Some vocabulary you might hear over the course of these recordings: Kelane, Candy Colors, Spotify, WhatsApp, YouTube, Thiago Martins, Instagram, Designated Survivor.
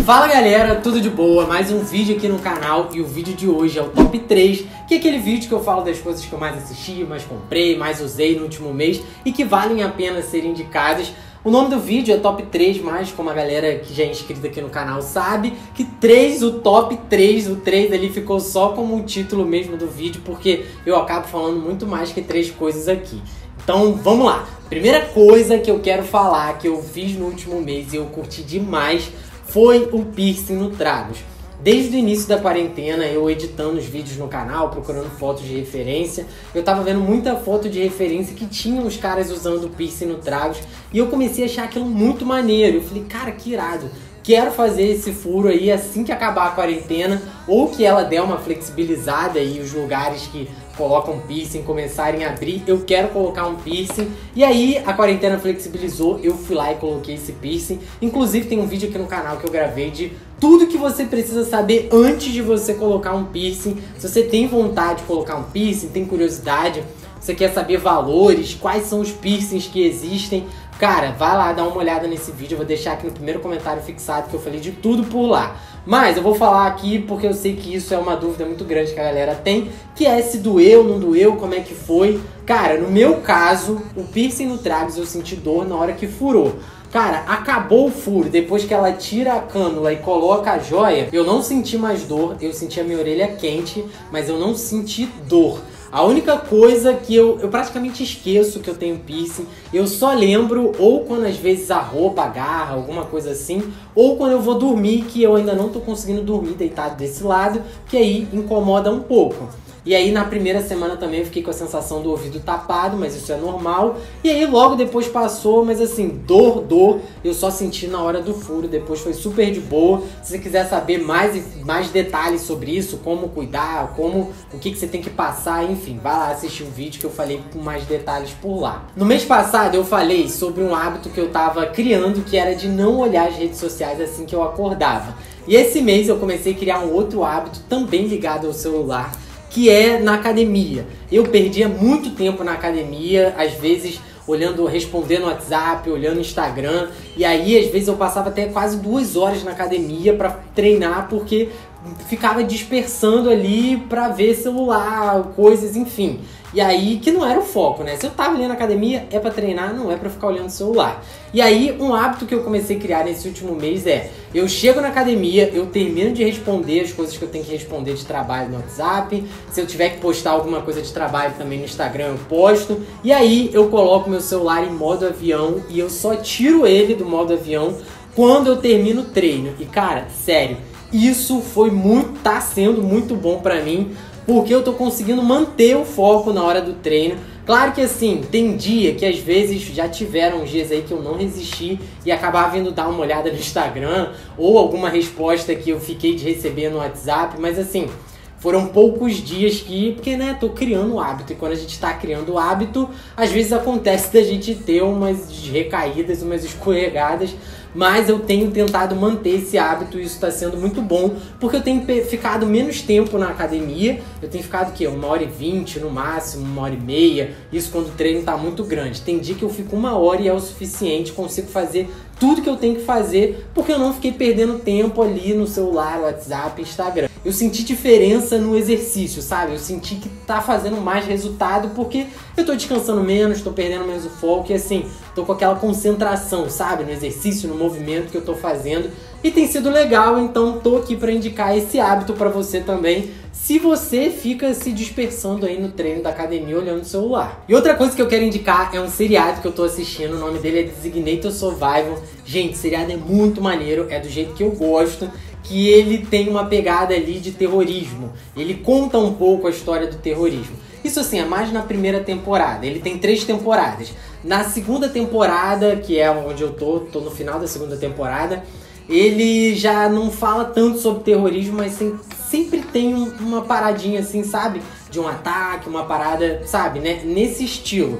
Fala galera, tudo de boa? Mais um vídeo aqui no canal e o vídeo de hoje é o Top 3, que é aquele vídeo que eu falo das coisas que eu mais assisti, mais comprei, mais usei no último mês e que valem a pena serem indicadas. O nome do vídeo é Top 3, mas como a galera que já é inscrita aqui no canal sabe, que 3, o Top 3, o 3 ali ficou só como o título mesmo do vídeo, porque eu acabo falando muito mais que 3 coisas aqui. Então vamos lá! Primeira coisa que eu quero falar, que eu fiz no último mês e eu curti demais, foi o piercing no tragos. Desde o início da quarentena, eu editando os vídeos no canal, procurando fotos de referência, eu tava vendo muita foto de referência que tinham os caras usando o piercing no tragos e eu comecei a achar aquilo muito maneiro. Eu falei, cara, que irado, quero fazer esse furo aí assim que acabar a quarentena ou que ela der uma flexibilizada e os lugares que colocam piercing começarem a abrir, eu quero colocar um piercing. E aí a quarentena flexibilizou, eu fui lá e coloquei esse piercing. Inclusive tem um vídeo aqui no canal que eu gravei de tudo que você precisa saber antes de você colocar um piercing. Se você tem vontade de colocar um piercing, tem curiosidade, você quer saber valores, quais são os piercings que existem, cara, vai lá dar uma olhada nesse vídeo. Eu vou deixar aqui no primeiro comentário fixado que eu falei de tudo por lá. Mas eu vou falar aqui porque eu sei que isso é uma dúvida muito grande que a galera tem, que é se doeu, não doeu, como é que foi. Cara, no meu caso, o piercing no tragus eu senti dor na hora que furou. Cara, acabou o furo, depois que ela tira a cânula e coloca a joia, eu não senti mais dor, eu senti a minha orelha quente, mas eu não senti dor. A única coisa que eu praticamente esqueço que eu tenho piercing, eu só lembro ou quando às vezes a roupa agarra, alguma coisa assim, ou quando eu vou dormir, que eu ainda não tô conseguindo dormir deitado desse lado, que aí incomoda um pouco. E aí na primeira semana também eu fiquei com a sensação do ouvido tapado, mas isso é normal. E aí logo depois passou, mas assim, dor, eu só senti na hora do furo, depois foi super de boa. Se você quiser saber mais detalhes sobre isso, como cuidar, o que você tem que passar, enfim, vai lá assistir o vídeo que eu falei com mais detalhes por lá. No mês passado eu falei sobre um hábito que eu tava criando, que era de não olhar as redes sociais assim que eu acordava. E esse mês eu comecei a criar um outro hábito também ligado ao celular, que é na academia. Eu perdia muito tempo na academia, às vezes olhando, respondendo WhatsApp, olhando Instagram, e aí às vezes eu passava até quase 2 horas na academia para treinar, porque ficava dispersando ali pra ver celular, coisas, enfim. E aí, que não era o foco, né? Se eu tava ali na academia, é pra treinar, não é pra ficar olhando o celular. E aí, um hábito que eu comecei a criar nesse último mês é, eu chego na academia, eu termino de responder as coisas que eu tenho que responder de trabalho no WhatsApp, se eu tiver que postar alguma coisa de trabalho também no Instagram, eu posto, e aí eu coloco meu celular em modo avião, e eu só tiro ele do modo avião quando eu termino o treino. E cara, sério, isso foi tá sendo muito bom pra mim, porque eu tô conseguindo manter o foco na hora do treino. Claro que assim, tem dia que às vezes já tiveram dias aí que eu não resisti e acabava indo dar uma olhada no Instagram ou alguma resposta que eu fiquei de receber no WhatsApp, mas assim, foram poucos dias que... Porque, né, tô criando o hábito. E quando a gente tá criando o hábito, às vezes acontece da gente ter umas recaídas, umas escorregadas. Mas eu tenho tentado manter esse hábito e isso tá sendo muito bom. Porque eu tenho ficado menos tempo na academia. Eu tenho ficado, o quê? 1h20 no máximo, 1h30. Isso quando o treino tá muito grande. Tem dia que eu fico 1 hora e é o suficiente. Consigo fazer tudo que eu tenho que fazer. Porque eu não fiquei perdendo tempo ali no celular, WhatsApp, Instagram. Eu senti diferença no exercício, sabe? Eu senti que tá fazendo mais resultado porque eu tô descansando menos, tô perdendo menos o foco e assim, tô com aquela concentração, sabe? No exercício, no movimento que eu tô fazendo. E tem sido legal, então tô aqui pra indicar esse hábito pra você também, se você fica se dispersando aí no treino da academia olhando o celular. E outra coisa que eu quero indicar é um seriado que eu tô assistindo, o nome dele é Designated Survivor. Gente, o seriado é muito maneiro, é do jeito que eu gosto, que ele tem uma pegada ali de terrorismo. Ele conta um pouco a história do terrorismo. Isso assim, é mais na primeira temporada. Ele tem 3 temporadas. Na segunda temporada, que é onde eu tô no final da segunda temporada, ele já não fala tanto sobre terrorismo, mas sempre tem uma paradinha assim, sabe? De um ataque, uma parada, sabe, né? Nesse estilo.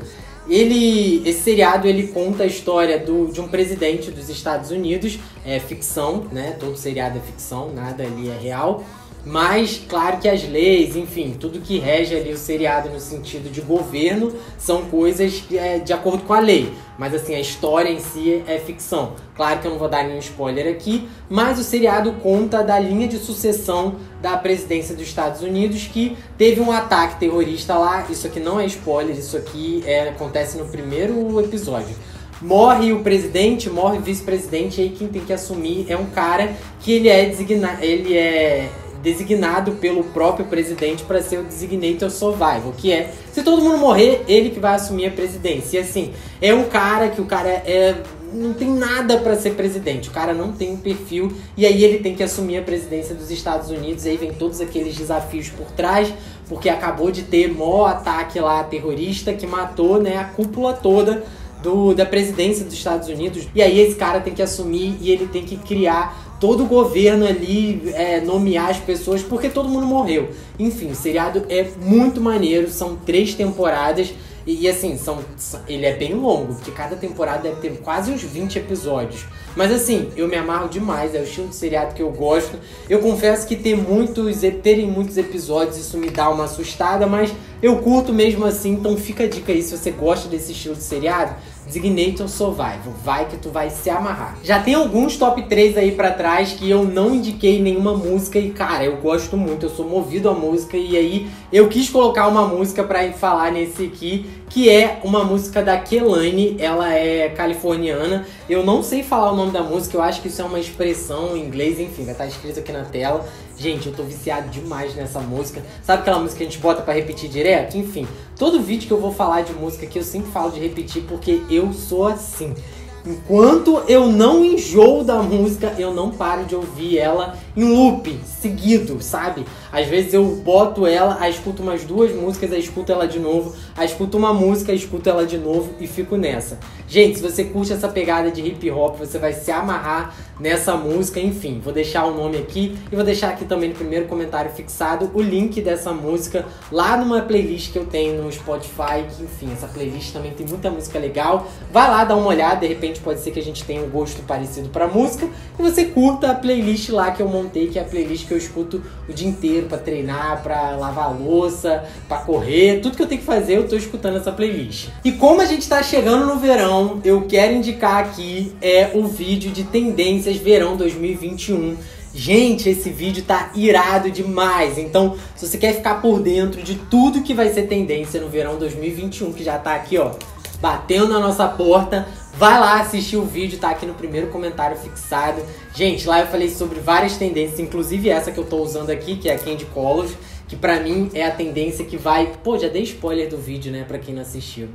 Esse seriado, ele conta a história de um presidente dos Estados Unidos, é ficção, né, todo seriado é ficção, nada ali é real, Mas, claro que as leis, enfim, tudo que rege ali o seriado no sentido de governo são coisas de acordo com a lei. Mas, assim, a história em si é ficção. Claro que eu não vou dar nenhum spoiler aqui, mas o seriado conta da linha de sucessão da presidência dos Estados Unidos, que teve um ataque terrorista lá. Isso aqui não é spoiler, isso aqui acontece no primeiro episódio. Morre o presidente, morre o vice-presidente, e aí quem tem que assumir é um cara que ele é designado pelo próprio presidente para ser o Designated Survivor, que é, se todo mundo morrer, ele que vai assumir a presidência. E assim, é um cara que o cara não tem nada para ser presidente, o cara não tem um perfil, e aí ele tem que assumir a presidência dos Estados Unidos, e aí vem todos aqueles desafios por trás, porque acabou de ter maior ataque lá terrorista que matou, né, a cúpula toda da presidência dos Estados Unidos, e aí esse cara tem que assumir e ele tem que criar todo o governo ali, nomear as pessoas, porque todo mundo morreu. Enfim, o seriado é muito maneiro, são 3 temporadas, e assim, ele é bem longo, porque cada temporada deve ter quase uns 20 episódios. Mas assim, eu me amarro demais, é o estilo de seriado que eu gosto. Eu confesso que terem muitos episódios, isso me dá uma assustada, mas eu curto mesmo assim, então fica a dica aí, se você gosta desse estilo de seriado, Designated Survivor, vai que tu vai se amarrar. Já tem alguns top 3 aí pra trás que eu não indiquei nenhuma música e, cara, eu gosto muito, eu sou movido à música, e aí eu quis colocar uma música pra falar nesse aqui, que é uma música da Kelane, ela é californiana, eu não sei falar o nome da música, eu acho que isso é uma expressão em inglês, enfim, vai estar escrito aqui na tela. Gente, eu tô viciado demais nessa música. Sabe aquela música que a gente bota pra repetir direto? Enfim, todo vídeo que eu vou falar de música aqui, eu sempre falo de repetir, porque eu sou assim. Enquanto eu não enjoo da música, eu não paro de ouvir ela em loop, seguido, sabe? Às vezes eu boto ela, aí escuto umas 2 músicas, aí escuto ela de novo, aí escuto uma música, aí escuto ela de novo e fico nessa. Gente, se você curte essa pegada de hip hop, você vai se amarrar nessa música. Enfim, vou deixar o nome aqui e vou deixar aqui também no primeiro comentário fixado o link dessa música lá numa playlist que eu tenho no Spotify. Que, enfim, essa playlist também tem muita música legal. Vai lá, dá uma olhada, de repente pode ser que a gente tenha um gosto parecido pra música e você curta a playlist lá que eu montei, que é a playlist que eu escuto o dia inteiro pra treinar, pra lavar a louça, pra correr, tudo que eu tenho que fazer eu tô escutando essa playlist. E como a gente tá chegando no verão, eu quero indicar aqui o vídeo de tendências verão 2021. Gente, esse vídeo tá irado demais, então se você quer ficar por dentro de tudo que vai ser tendência no verão 2021, que já tá aqui, ó, batendo na nossa porta, vai lá assistir o vídeo, tá aqui no primeiro comentário fixado. Gente, lá eu falei sobre várias tendências, inclusive essa que eu tô usando aqui, que é a Candy Colors, que pra mim é a tendência que vai... Pô, já dei spoiler do vídeo, né, pra quem não assistiu.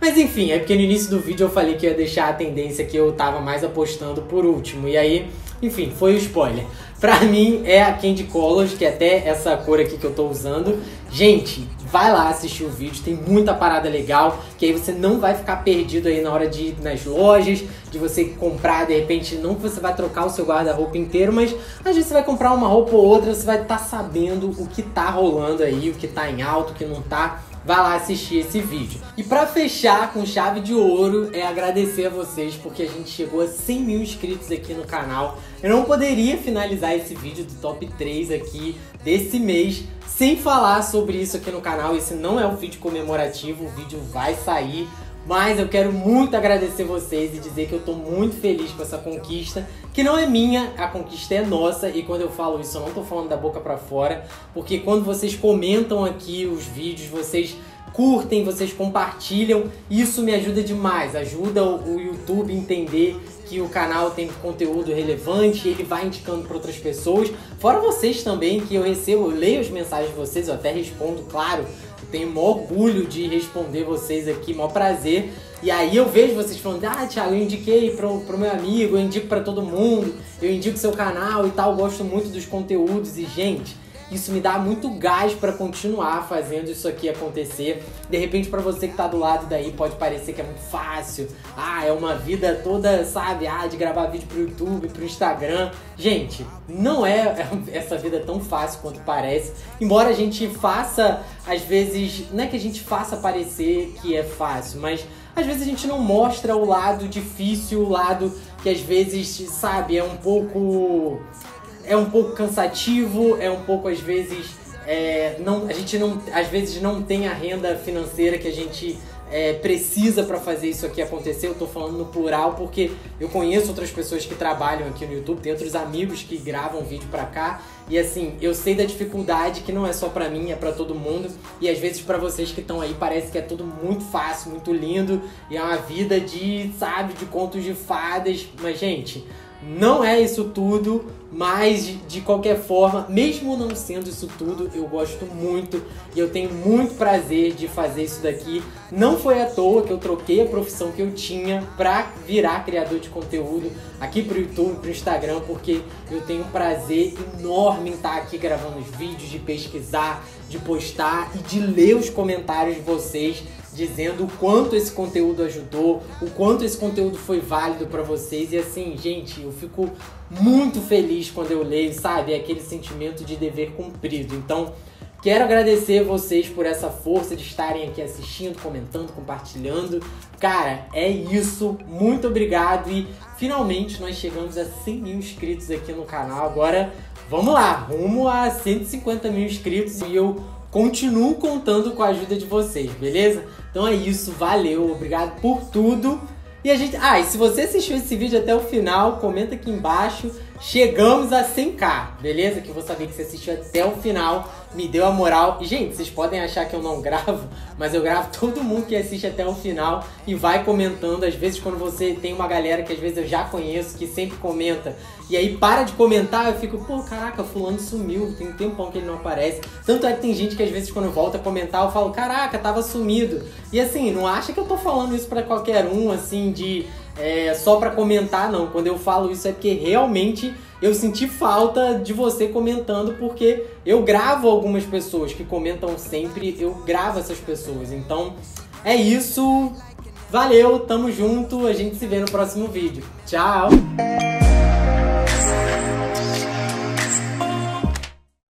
Mas enfim, é porque no início do vídeo eu falei que ia deixar a tendência que eu tava mais apostando por último, e aí, enfim, foi o spoiler. Pra mim é a Candy Colors, que é até essa cor aqui que eu tô usando. Gente, vai lá assistir o vídeo, tem muita parada legal, que aí você não vai ficar perdido aí na hora de ir nas lojas, de você comprar, de repente, não que você vai trocar o seu guarda-roupa inteiro, mas às vezes você vai comprar uma roupa ou outra, você vai estar sabendo o que tá rolando aí, o que tá em alta, o que não tá. Vai lá assistir esse vídeo. E pra fechar com chave de ouro, agradecer a vocês, porque a gente chegou a 100 mil inscritos aqui no canal. Eu não poderia finalizar esse vídeo do top 3 aqui desse mês sem falar sobre isso aqui no canal. Esse não é um vídeo comemorativo, o vídeo vai sair, mas eu quero muito agradecer vocês e dizer que eu tô muito feliz com essa conquista, que não é minha, a conquista é nossa, e quando eu falo isso eu não tô falando da boca pra fora, porque quando vocês comentam aqui os vídeos, vocês curtem, vocês compartilham, isso me ajuda demais, ajuda o YouTube a entender que o canal tem conteúdo relevante, ele vai indicando para outras pessoas, fora vocês também, que eu leio as mensagens de vocês, eu até respondo, claro, eu tenho o maior orgulho de responder vocês aqui, o maior prazer, e aí eu vejo vocês falando, ah, Thiago, eu indiquei pro meu amigo, eu indico para todo mundo, eu indico seu canal e tal, eu gosto muito dos conteúdos, e gente, isso me dá muito gás pra continuar fazendo isso aqui acontecer. De repente, pra você que tá do lado daí, pode parecer que é muito fácil. Ah, é uma vida toda, sabe? Ah, de gravar vídeo pro YouTube, pro Instagram. Gente, não é essa vida tão fácil quanto parece. Embora a gente faça, às vezes... Não é que a gente faça parecer que é fácil, mas... Às vezes a gente não mostra o lado difícil, o lado que às vezes, sabe, é um pouco... é um pouco cansativo, é um pouco, às vezes, a gente às vezes não tem a renda financeira que a gente precisa para fazer isso aqui acontecer. Eu tô falando no plural porque eu conheço outras pessoas que trabalham aqui no YouTube, tem outros amigos que gravam vídeo para cá. E assim, eu sei da dificuldade que não é só pra mim, é pra todo mundo. E às vezes pra vocês que estão aí parece que é tudo muito fácil, muito lindo. E é uma vida de, sabe, de contos de fadas. Mas gente, não é isso tudo. Mas de qualquer forma, mesmo não sendo isso tudo, eu gosto muito. E eu tenho muito prazer de fazer isso daqui. Não foi à toa que eu troquei a profissão que eu tinha pra virar criador de conteúdo aqui pro YouTube, pro Instagram. Porque eu tenho um prazer enorme em estar aqui gravando os vídeos, de pesquisar, de postar e de ler os comentários de vocês dizendo o quanto esse conteúdo ajudou, o quanto esse conteúdo foi válido pra vocês. E assim, gente, eu fico muito feliz quando eu leio, sabe? É aquele sentimento de dever cumprido. Então, quero agradecer vocês por essa força de estarem aqui assistindo, comentando, compartilhando. Cara, é isso. Muito obrigado. E finalmente nós chegamos a 100 mil inscritos aqui no canal. Agora, vamos lá, rumo a 150 mil inscritos e eu continuo contando com a ajuda de vocês, beleza? Então é isso, valeu, obrigado por tudo. E a gente... Ah, e se você assistiu esse vídeo até o final, comenta aqui embaixo. Chegamos a 100k, beleza? Que eu vou saber que você assistiu até o final, me deu a moral. E, gente, vocês podem achar que eu não gravo, mas eu gravo todo mundo que assiste até o final e vai comentando. Às vezes, quando você tem uma galera que às vezes eu já conheço, que sempre comenta, e aí para de comentar, eu fico, pô, caraca, fulano sumiu, tem um tempão que ele não aparece. Tanto é que tem gente que às vezes quando volta a comentar, eu falo, caraca, tava sumido. E assim, não acha que eu tô falando isso pra qualquer um, assim, de... só pra comentar, não. Quando eu falo isso é porque realmente eu senti falta de você comentando, porque eu gravo algumas pessoas que comentam sempre, eu gravo essas pessoas. Então, é isso. Valeu, tamo junto, a gente se vê no próximo vídeo. Tchau!